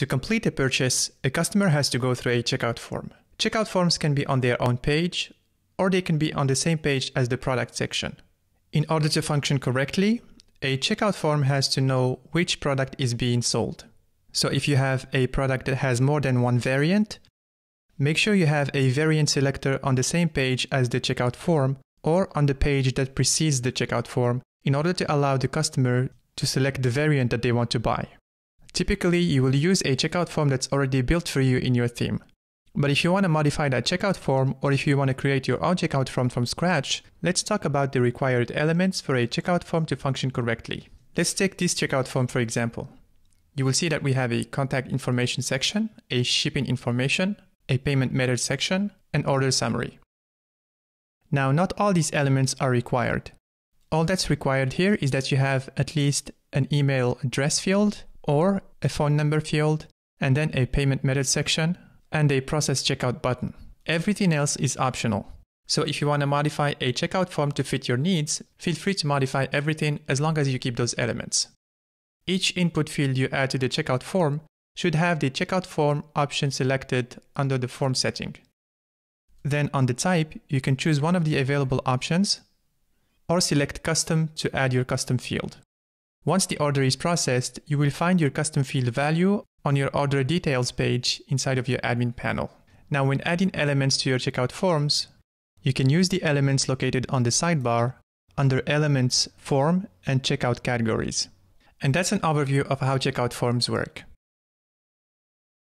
To complete a purchase, a customer has to go through a checkout form. Checkout forms can be on their own page, or they can be on the same page as the product section. In order to function correctly, a checkout form has to know which product is being sold. So if you have a product that has more than one variant, make sure you have a variant selector on the same page as the checkout form or on the page that precedes the checkout form in order to allow the customer to select the variant that they want to buy. Typically, you will use a checkout form that's already built for you in your theme. But if you want to modify that checkout form, or if you want to create your own checkout form from scratch, let's talk about the required elements for a checkout form to function correctly. Let's take this checkout form for example. You will see that we have a contact information section, a shipping information, a payment method section, and order summary. Now, not all these elements are required. All that's required here is that you have at least an email address field or a phone number field, and then a payment method section, and a process checkout button. Everything else is optional. So if you want to modify a checkout form to fit your needs, feel free to modify everything as long as you keep those elements. Each input field you add to the checkout form should have the checkout form option selected under the form setting. Then on the type, you can choose one of the available options or select custom to add your custom field. Once the order is processed, you will find your custom field value on your order details page inside of your admin panel. Now, when adding elements to your checkout forms, you can use the elements located on the sidebar under Elements, Form, and Checkout Categories. And that's an overview of how checkout forms work.